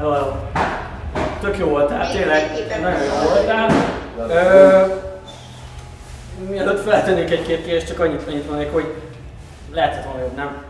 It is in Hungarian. Hello. Tök jó voltál, tényleg nagyon jó voltál. Mielőtt feltennék egy-két kérdést, csak annyit mondanék, hogy lehetett volna jobb, nem?